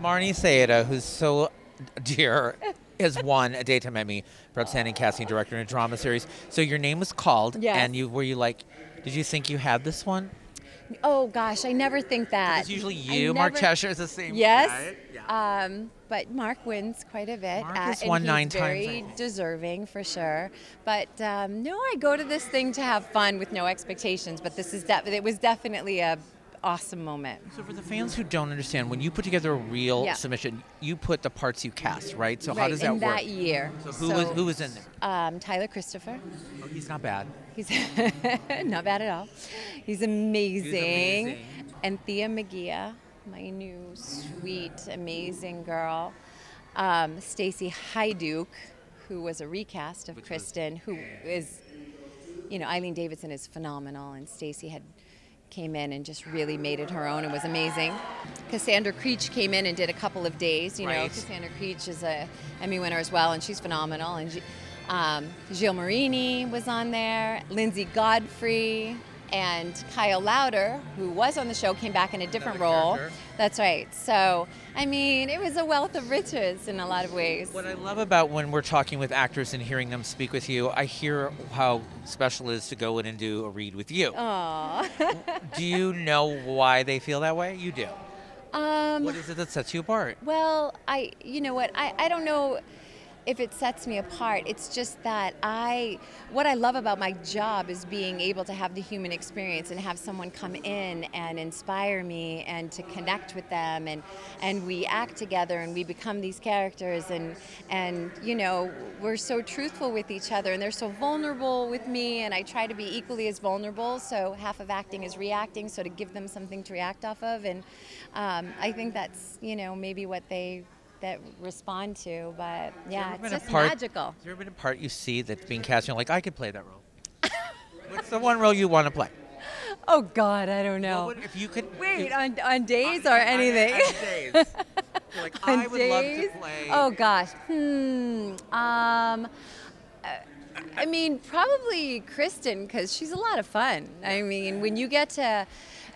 Marnie Seda, who's so dear, has won a Daytime Emmy for Outstanding Casting Director in a Drama Series. So your name was called, yes. And you were you like, did you think you had this one? Oh gosh, I never think that. It's usually you. Mark Tesser is the same. Yes. Guy. Yeah. But Mark wins quite a bit. Mark has won 9 times. Very deserving for sure. But no, I go to this thing to have fun with no expectations. But this is it was definitely a awesome moment. So for the fans who don't understand, when you put together a real submission, you put the parts you cast, right? So how does that work? In that year. So who was in there? Tyler Christopher. Oh, he's not bad. He's not bad at all. He's amazing. And Thea Magia, my new sweet, amazing girl. Stacey Hajduk, who was a recast of Kristen, who is, you know, Eileen Davidson is phenomenal, and Stacey came in and just really made it her own and was amazing. Cassandra Creech came in and did a couple of days. You know, Cassandra Creech is an Emmy winner as well, and she's phenomenal. And Gilles Marini was on there, Lindsay Godfrey, and Kyle Lowder, who was on the show, came back in a different role. Character. That's right. So, I mean, it was a wealth of riches in a lot of ways. What I love about when we're talking with actors and hearing them speak with you, I hear how special it is to go in and do a read with you. Aww. Do you know why they feel that way? You do. What is it that sets you apart? Well, you know what, I don't know if it sets me apart. It's just that what I love about my job is being able to have the human experience and have someone come in and inspire me and to connect with them, and we act together and we become these characters, and you know, we're so truthful with each other and they're so vulnerable with me, and I try to be equally as vulnerable. So half of acting is reacting, so to give them something to react off of, and I think that's, you know, maybe what they respond to, but yeah, it's just magical. Has there ever been a part you see that's being cast, you're like, I could play that role? What's the one role you want to play? Oh God, I don't know. Well, if you could on days or anything. On days. You're like, I would love to play. Oh gosh. I mean, probably Kristen, because she's a lot of fun. I mean, when you get to,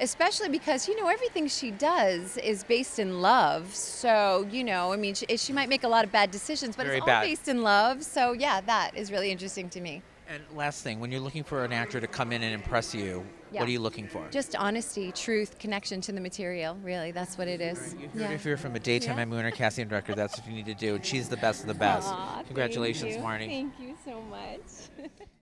especially because, you know, everything she does is based in love. So, you know, I mean, she might make a lot of bad decisions, but it's all based in love. So, yeah, that is really interesting to me. And last thing, when you're looking for an actor to come in and impress you, what are you looking for? Just honesty, truth, connection to the material, really. That's what it is. If you're from a Daytime Emmy winner casting director, that's what you need to do. And she's the best of the best. Aww, congratulations, Marnie. Thank you so much.